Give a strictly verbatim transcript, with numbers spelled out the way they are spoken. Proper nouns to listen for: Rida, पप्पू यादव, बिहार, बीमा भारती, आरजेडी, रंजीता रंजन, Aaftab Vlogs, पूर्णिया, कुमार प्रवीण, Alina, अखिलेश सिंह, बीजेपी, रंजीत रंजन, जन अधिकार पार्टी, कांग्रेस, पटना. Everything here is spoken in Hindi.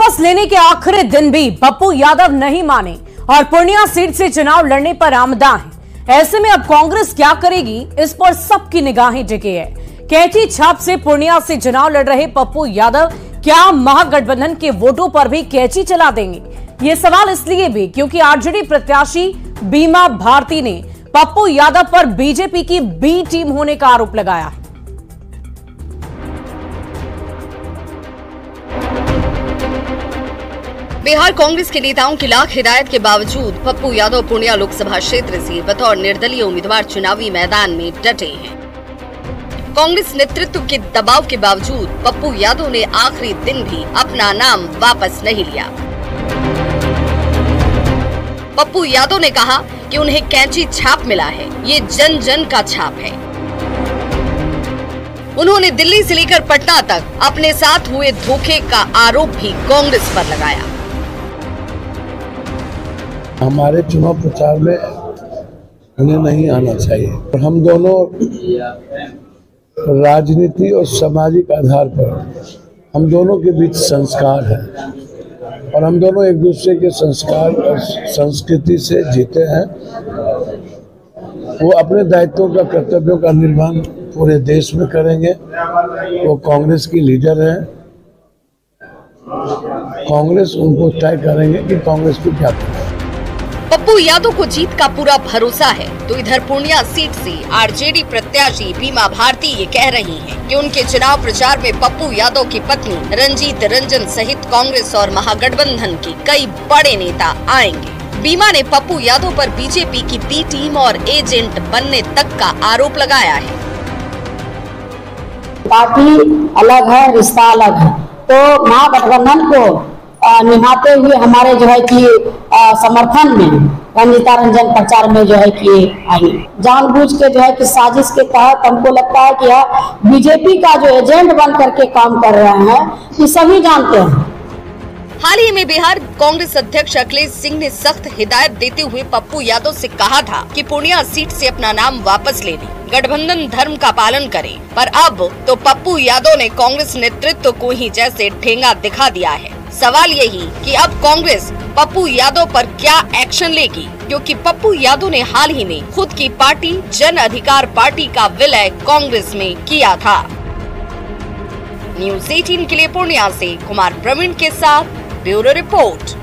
वापस लेने के आखिरी दिन भी पप्पू यादव नहीं माने और पूर्णिया सीट से चुनाव लड़ने पर आमदा है। ऐसे में अब कांग्रेस क्या करेगी, इस पर सबकी निगाहें टिकी है। कैंची छाप से पूर्णिया से चुनाव लड़ रहे पप्पू यादव क्या महागठबंधन के वोटों पर भी कैंची चला देंगे? ये सवाल इसलिए भी क्योंकि आरजेडी प्रत्याशी बीमा भारती ने पप्पू यादव पर बीजेपी की बी टीम होने का आरोप लगाया है। बिहार कांग्रेस के नेताओं की लाख हिदायत के बावजूद पप्पू यादव पूर्णिया लोकसभा क्षेत्र से बतौर निर्दलीय उम्मीदवार चुनावी मैदान में डटे हैं। कांग्रेस नेतृत्व के दबाव के बावजूद पप्पू यादव ने आखिरी दिन भी अपना नाम वापस नहीं लिया। पप्पू यादव ने कहा कि उन्हें कैंची छाप मिला है, ये जन जन का छाप है। उन्होंने दिल्ली से लेकर पटना तक अपने साथ हुए धोखे का आरोप भी कांग्रेस पर लगाया। हमारे चुनाव प्रचार में हमें नहीं आना चाहिए। हम दोनों राजनीति और सामाजिक आधार पर हम दोनों के बीच संस्कार है और हम दोनों एक दूसरे के संस्कार और संस्कृति से जीते हैं। वो अपने दायित्वों का कर्तव्यों का निर्वहन पूरे देश में करेंगे। वो कांग्रेस की लीडर है, कांग्रेस उनको तय करेंगे कि कांग्रेस को क्या करना है। पप्पू यादव को जीत का पूरा भरोसा है, तो इधर पूर्णिया सीट से आरजेडी प्रत्याशी बीमा भारती ये कह रही हैं कि उनके चुनाव प्रचार में पप्पू यादव की पत्नी रंजीत रंजन सहित कांग्रेस और महागठबंधन के कई बड़े नेता आएंगे। बीमा ने पप्पू यादव पर बीजेपी की बी टीम और एजेंट बनने तक का आरोप लगाया है। पार्टी अलग है, रिश्ता अलग है, तो महागठबंधन को निभाते हुए हमारे जो है कि समर्थन में रंजीता रंजन प्रचार में जो है कि आई जानबूझ के जो है कि साजिश के तहत हमको लगता है कि यह बीजेपी का जो एजेंट बन करके काम कर रहे हैं, ये सभी जानते हैं। हाल ही में बिहार कांग्रेस अध्यक्ष अखिलेश सिंह ने सख्त हिदायत देते हुए पप्पू यादव से कहा था कि पूर्णिया सीट से अपना नाम वापस ले लें, गठबंधन धर्म का पालन करें। पर अब तो पप्पू यादव ने कांग्रेस नेतृत्व को ही जैसे ठेंगा दिखा दिया है। सवाल यही कि अब कांग्रेस पप्पू यादव पर क्या एक्शन लेगी, क्योंकि पप्पू यादव ने हाल ही में खुद की पार्टी जन अधिकार पार्टी का विलय कांग्रेस में किया था। न्यूज़ अठारह के लिए पूर्णिया से कुमार प्रवीण के साथ ब्यूरो रिपोर्ट।